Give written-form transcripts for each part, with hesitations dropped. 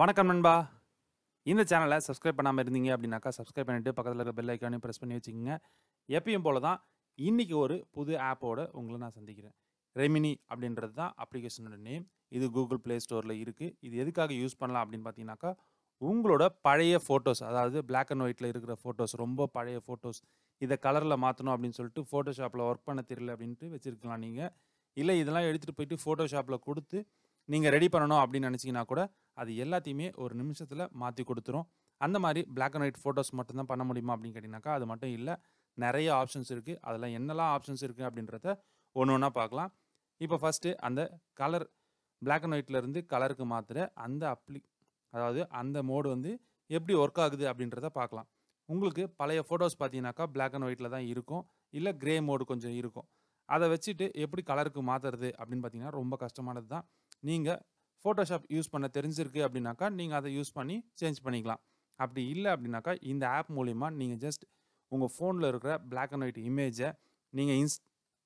வணக்கம் நண்பா இந்த சேனலை சப்ஸ்கிரைப் பண்ணாமல் இருந்தீங்க அப்படின்னாக்கா சப்ஸ்கிரைப் பண்ணிவிட்டு பக்கத்தில் இருக்கிற பெல் ஐக்கானையும் ப்ரெஸ் பண்ணி வச்சுக்கோங்க எப்பயும் போல தான் இன்றைக்கி ஒரு புது ஆப்போடு உங்களை நான் சந்திக்கிறேன் ரெமினி அப்படின்றது தான் அப்ளிகேஷனோட நேம் இது கூகுள் ப்ளே ஸ்டோரில் இருக்குது இது எதுக்காக யூஸ் பண்ணலாம் அப்படின்னு பார்த்தீங்கன்னாக்கா உங்களோட பழைய ஃபோட்டோஸ் அதாவது பிளாக் அண்ட் ஒயிட்டில் இருக்கிற ஃபோட்டோஸ் ரொம்ப பழைய ஃபோட்டோஸ் இதை கலரில் மாற்றணும் அப்படின்னு சொல்லிட்டு ஃபோட்டோஷாப்பில் ஒர்க் பண்ண தெரியல அப்படின்ட்டு வச்சுருக்கலாம் நீங்கள் இல்லை இதெல்லாம் எடுத்துகிட்டு போயிட்டு ஃபோட்டோஷாப்பில் கொடுத்து நீங்கள் ரெடி பண்ணணும் அப்படின்னு நினச்சிங்கன்னா கூட அது எல்லாத்தையுமே ஒரு நிமிஷத்தில் மாற்றி கொடுத்துரும் அந்த மாதிரி பிளாக் அண்ட் ஒயிட் ஃபோட்டோஸ் மட்டும்தான் பண்ண முடியுமா அப்படின்னு கேட்டிங்கனாக்கா அது மட்டும் இல்லை நிறைய ஆப்ஷன்ஸ் இருக்குது அதெல்லாம் என்னெல்லாம் ஆப்ஷன்ஸ் இருக்குது அப்படின்றத ஒன்று ஒன்றா பார்க்கலாம் இப்போ ஃபஸ்ட்டு அந்த கலர் பிளாக் அண்ட் ஒயிட்லேருந்து கலருக்கு மாற்றுற அந்த அந்த மோடு வந்து எப்படி ஒர்க் ஆகுது அப்படின்றத பார்க்கலாம் உங்களுக்கு பழைய ஃபோட்டோஸ் பார்த்தீங்கன்னாக்கா பிளாக் அண்ட் ஒயிட்டில் தான் இருக்கும் இல்லை கிரே மோடு கொஞ்சம் இருக்கும் அதை வச்சுட்டு எப்படி கலருக்கு மாற்றுறது அப்படின்னு பார்த்தீங்கன்னா ரொம்ப கஷ்டமானது தான் நீங்கள் ஃபோட்டோஷாப் யூஸ் பண்ண தெரிஞ்சிருக்கு அப்படின்னாக்கா நீங்கள் அதை யூஸ் பண்ணி சேஞ்ச் பண்ணிக்கலாம் அப்படி இல்லை அப்படின்னாக்கா இந்த ஆப் மூலிமா நீங்கள் ஜஸ்ட் உங்கள் ஃபோனில் இருக்கிற பிளாக் அண்ட் ஒயிட் இமேஜை நீங்கள்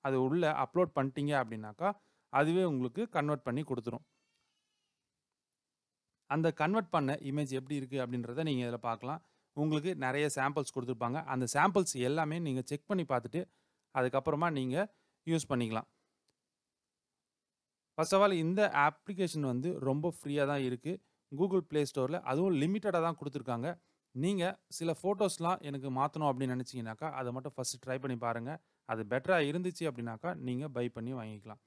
அது உள்ளே அப்லோட் பண்ணிட்டீங்க அப்படின்னாக்கா அதுவே உங்களுக்கு கன்வெர்ட் பண்ணி கொடுத்துரும் அந்த கன்வெர்ட் பண்ண இமேஜ் எப்படி இருக்குது அப்படின்றத நீங்கள் இதில் பார்க்கலாம் உங்களுக்கு நிறைய சாம்பிள்ஸ் கொடுத்துருப்பாங்க அந்த சாம்பிள்ஸ் எல்லாமே நீங்கள் செக் பண்ணி பார்த்துட்டு அதுக்கப்புறமா நீங்கள் யூஸ் பண்ணிக்கலாம் ஃபர்ஸ்ட் ஆஃப் ஆல் இந்த அப்ளிகேஷன் வந்து ரொம்ப ஃப்ரீயாக தான் இருக்குது கூகுள் ப்ளே ஸ்டோரில் அதுவும் லிமிட்டடாக தான் கொடுத்துருக்காங்க நீங்கள் சில ஃபோட்டோஸ்லாம் எனக்கு மாற்றணும் அப்படின்னு நினச்சிங்கனாக்கா அதை மட்டும் ஃபஸ்ட்டு ட்ரை பண்ணி பாருங்கள் அது பெட்டராக இருந்துச்சு அப்படின்னாக்கா நீங்கள் பை பண்ணி வாங்கிக்கலாம்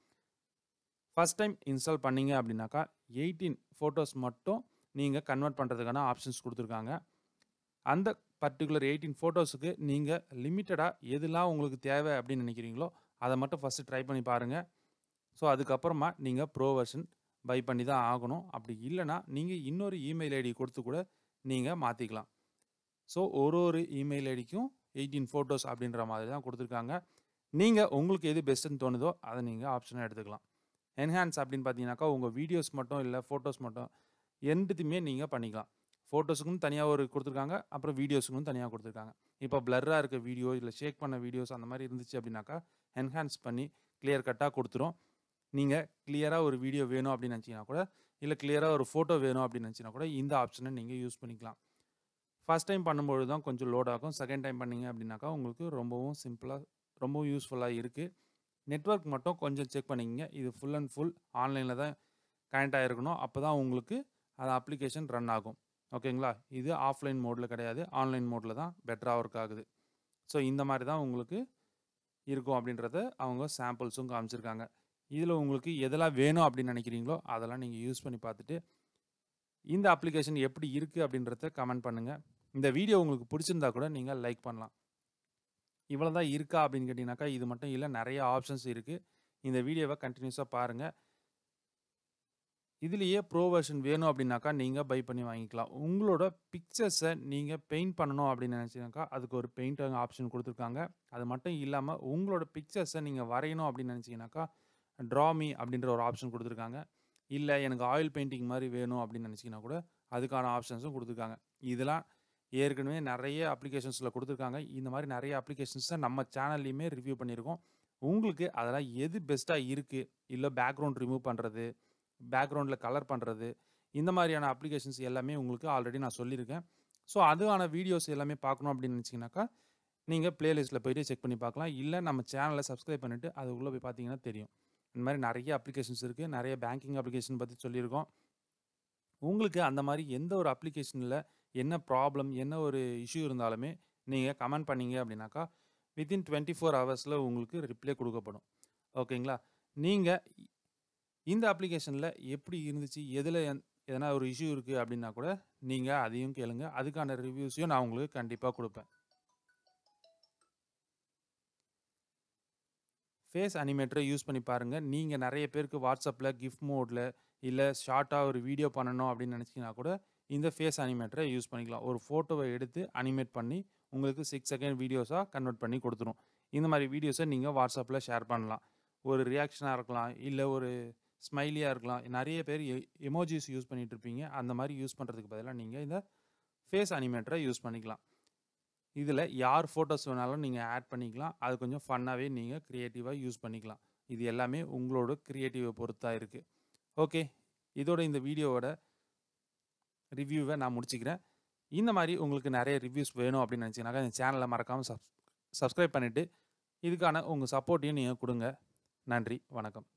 ஃபஸ்ட் டைம் இன்ஸ்டால் பண்ணிங்க அப்படின்னாக்கா 18 ஃபோட்டோஸ் மட்டும் நீங்கள் கன்வெர்ட் பண்ணுறதுக்கான ஆப்ஷன்ஸ் கொடுத்துருக்காங்க அந்த பர்டிகுலர் 18 ஃபோட்டோஸுக்கு நீங்கள் லிமிட்டடாக எதுலாம் உங்களுக்கு தேவை அப்படின்னு நினைக்கிறீங்களோ அதை மட்டும் ஃபஸ்ட்டு ட்ரை பண்ணி பாருங்கள் ஸோ அதுக்கப்புறமா நீங்கள் ப்ரோ வெர்ஷன் பை பண்ணி தான் ஆகணும் அப்படி இல்லைனா நீங்கள் இன்னொரு இமெயில் ஐடி கொடுத்து கூட நீங்கள் மாற்றிக்கலாம் ஸோ ஒரு இமெயில் ஐடிக்கும் 18 ஃபோட்டோஸ் அப்படின்ற மாதிரி தான் கொடுத்துருக்காங்க நீங்கள் உங்களுக்கு எது பெஸ்ட்டுன்னு தோணுதோ அதை நீங்கள் ஆப்ஷனாக எடுத்துக்கலாம் என்ஹான்ஸ் அப்படின்னு பார்த்தீங்கன்னாக்கா உங்கள் வீடியோஸ் மட்டும் இல்லை ஃபோட்டோஸ் மட்டும் எந்தத்துமே நீங்கள் பண்ணிக்கலாம் ஃபோட்டோஸுக்கும் தனியாக ஒரு கொடுத்துருக்காங்க அப்புறம் வீடியோஸுக்கும் தனியாக கொடுத்துருக்காங்க இப்போ பிளர்ராக இருக்க வீடியோ இல்லை ஷேக் பண்ண வீடியோஸ் அந்த மாதிரி இருந்துச்சு அப்படின்னாக்கா என்ஹான்ஸ் பண்ணி கிளியர் கட்டாக கொடுத்துரும் நீங்கள் கிளியராக ஒரு வீடியோ வேணும் அப்படின்னு நினச்சிங்கன்னா கூட இல்லை கிளியராக ஒரு ஃபோட்டோ வேணும் அப்படின்னு நினச்சிங்கன்னா கூட இந்த ஆப்ஷனை நீங்கள் யூஸ் பண்ணிக்கலாம் ஃபஸ்ட் டைம் பண்ணும்போது தான் கொஞ்சம் லோட் ஆகும் செகண்ட் டைம் பண்ணிங்க அப்படின்னாக்கா உங்களுக்கு ரொம்பவும் சிம்பிளாக ரொம்பவும் யூஸ்ஃபுல்லாக இருக்குது நெட்வொர்க் மட்டும் கொஞ்சம் செக் பண்ணிக்கங்க இது ஃபுல் அண்ட் ஃபுல் ஆன்லைனில் தான் கனெக்ட் ஆகிருக்கணும் அப்போ தான் உங்களுக்கு அது அப்ளிகேஷன் ரன் ஆகும் ஓகேங்களா இது ஆஃப்லைன் மோடில் கிடையாது ஆன்லைன் மோடில் தான் பெட்டராக ஒர்க் ஆகுது ஸோ இந்த மாதிரி தான் உங்களுக்கு இருக்கும் அப்படின்றத அவங்க சாம்பிள்ஸும் காமிச்சிருக்காங்க இதில் உங்களுக்கு எதெல்லாம் வேணும் அப்படின்னு நினைக்கிறீங்களோ அதெல்லாம் நீங்கள் யூஸ் பண்ணி பார்த்துட்டு இந்த அப்ளிகேஷன் எப்படி இருக்குது அப்படின்றத கமெண்ட் பண்ணுங்கள் இந்த வீடியோ உங்களுக்கு பிடிச்சிருந்தா கூட நீங்கள் லைக் பண்ணலாம் இவ்வளோ தான் இருக்கா அப்படின்னு கேட்டிங்கனாக்கா இது மட்டும் இல்லை நிறைய ஆப்ஷன்ஸ் இருக்குது இந்த வீடியோவை கண்டினியூஸாக பாருங்கள் இதுலேயே ப்ரோ வெர்ஷன் வேணும் அப்படின்னாக்கா நீங்கள் பை பண்ணி வாங்கிக்கலாம் உங்களோட பிக்சர்ஸை நீங்கள் பெயிண்ட் பண்ணணும் அப்படின்னு நினச்சிங்கனாக்கா அதுக்கு ஒரு பெயிண்டிங் ஆப்ஷன் கொடுத்துருக்காங்க அது மட்டும் இல்லாமல் உங்களோட பிக்சர்ஸை நீங்கள் வரையணும் அப்படின்னு நினச்சிங்கனாக்கா ட்ராமி அப்படின்ற ஒரு ஆப்ஷன் கொடுத்துருக்காங்க இல்லை எனக்கு ஆயில் பெயிண்டிங் மாதிரி வேணும் அப்படின்னு நினச்சிங்கன்னா கூட அதுக்கான ஆப்ஷன்ஸும் கொடுத்துருக்காங்க இதெல்லாம் ஏற்கனவே நிறைய அப்ளிகேஷன்ஸில் கொடுத்துருக்காங்க இந்த மாதிரி நிறைய அப்ளிகேஷன்ஸை நம்ம சேனல்லையுமே ரிவ்யூ பண்ணியிருக்கோம் உங்களுக்கு அதெல்லாம் எது பெஸ்ட்டாக இருக்குது இல்லை பேக்ரவுண்ட் ரிமூவ் பண்ணுறது பேக்ரவுண்டில் கலர் பண்ணுறது இந்த மாதிரியான அப்ளிகேஷன்ஸ் எல்லாமே உங்களுக்கு ஆல்ரெடி நான் சொல்லியிருக்கேன் ஸோ அதுக்கான வீடியோஸ் எல்லாமே பார்க்கணும் அப்படின்னு நினச்சிங்கனாக்கா நீங்கள் பிளேலிஸ்ட்டில் போய்ட்டு செக் பண்ணி பார்க்கலாம் இல்லை நம்ம சேனலை சப்ஸ்கிரைப் பண்ணிவிட்டு அது உள்ளே போய் பார்த்தீங்கன்னா தெரியும் இந்த மாதிரி நிறைய அப்ளிகேஷன்ஸ் இருக்குது நிறைய பேங்கிங் அப்ளிகேஷன் பற்றி சொல்லியிருக்கோம் உங்களுக்கு அந்த மாதிரி எந்த ஒரு அப்ளிகேஷனில் என்ன ப்ராப்ளம் என்ன ஒரு இஷ்யூ இருந்தாலுமே நீங்கள் கமெண்ட் பண்ணிங்க அப்படின்னாக்கா வித்தின் 24 ஹவர்ஸில் உங்களுக்கு ரிப்ளை கொடுக்கப்படும் ஓகேங்களா நீங்கள் இந்த அப்ளிகேஷனில் எப்படி இருந்துச்சு எதில் எதனா ஒரு இஷ்யூ இருக்குது அப்படின்னா கூட நீங்கள் அதையும் கேளுங்க அதுக்கான ரிவ்யூஸையும் நான் உங்களுக்கு கண்டிப்பாக கொடுப்பேன் ஃபேஸ் அனிமேட்டரை யூஸ் பண்ணி பாருங்கள் நீங்கள் நிறைய பேருக்கு வாட்ஸ்அப்பில் கிஃப்ட் மோடில் இல்லை ஷார்ட்டாக ஒரு வீடியோ பண்ணணும் அப்படின்னு நினச்சிங்கன்னா கூட இந்த ஃபேஸ் அனிமேட்டரை யூஸ் பண்ணிக்கலாம் ஒரு ஃபோட்டோவை எடுத்து அனிமேட் பண்ணி உங்களுக்கு 6 செகண்ட் வீடியோஸாக கன்வெர்ட் பண்ணி கொடுத்துரும் இந்த மாதிரி வீடியோஸை நீங்கள் வாட்ஸ்அப்பில் ஷேர் பண்ணலாம் ஒரு ரியாக்ஷனாக இருக்கலாம் இல்லை ஒரு ஸ்மைலியாக இருக்கலாம் நிறைய பேர் எமோஜிஸ் யூஸ் பண்ணிகிட்டு இருப்பீங்க அந்த மாதிரி யூஸ் பண்ணுறதுக்கு பதிலாக நீங்கள் இந்த ஃபேஸ் அனிமேட்டரை யூஸ் பண்ணிக்கலாம் இதில் யார் ஃபோட்டோஸ் வேணாலும் நீங்கள் ஆட் பண்ணிக்கலாம் அது கொஞ்சம் ஃபன்னாகவே நீங்கள் க்ரியேட்டிவாக யூஸ் பண்ணிக்கலாம் இது எல்லாமே உங்களோட க்ரியேட்டிவை பொறுத்தாக இருக்குது ஓகே இதோட இந்த வீடியோவோட ரிவ்யூவை நான் முடிச்சுக்கிறேன். இந்த மாதிரி உங்களுக்கு நிறைய ரிவ்யூஸ் வேணும் அப்படின்னு நினச்சிங்கனாக்கா இந்த சேனலை மறக்காமல் சப்ஸ்கிரைப் பண்ணிவிட்டு இதுக்கான உங்கள் சப்போர்ட்டையும் நீங்கள் கொடுங்க. நன்றி, வணக்கம்.